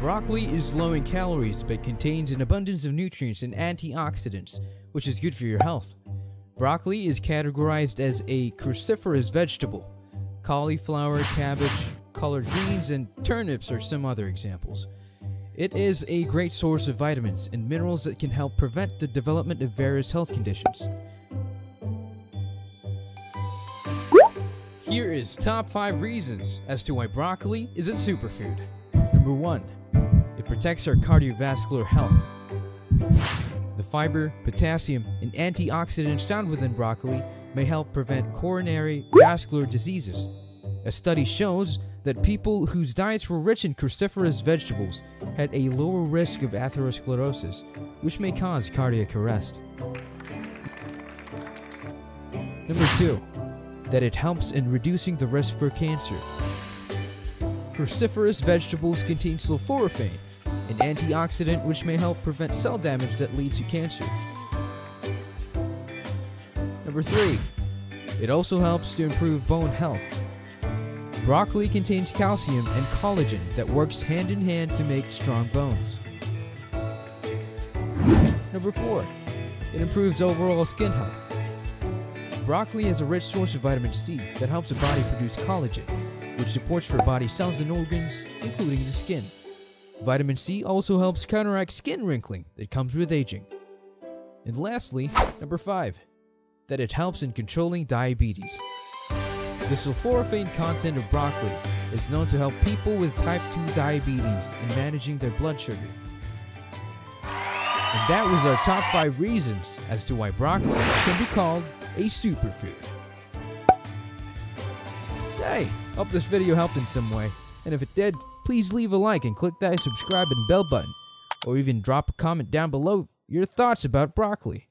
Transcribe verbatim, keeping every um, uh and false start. Broccoli is low in calories but contains an abundance of nutrients and antioxidants, which is good for your health. Broccoli is categorized as a cruciferous vegetable. Cauliflower, cabbage, collard greens, and turnips are some other examples. It is a great source of vitamins and minerals that can help prevent the development of various health conditions. Here is top five reasons as to why broccoli is a superfood. Number one, it protects our cardiovascular health. The fiber, potassium, and antioxidants found within broccoli may help prevent coronary vascular diseases. A study shows that people whose diets were rich in cruciferous vegetables had a lower risk of atherosclerosis, which may cause cardiac arrest. Number two, that it helps in reducing the risk for cancer. Cruciferous vegetables contain sulforaphane, an antioxidant which may help prevent cell damage that leads to cancer. Number three, it also helps to improve bone health. Broccoli contains calcium and collagen that works hand in hand to make strong bones. Number four, it improves overall skin health. Broccoli is a rich source of vitamin C that helps the body produce collagen, which supports for body cells and organs, including the skin. Vitamin C also helps counteract skin wrinkling that comes with aging. And lastly, number five, that it helps in controlling diabetes. The sulforaphane content of broccoli is known to help people with type two diabetes in managing their blood sugar. And that was our top five reasons as to why broccoli can be called a superfood. Hey, hope this video helped in some way, and if it did, please leave a like and click that subscribe and bell button, or even drop a comment down below your thoughts about broccoli.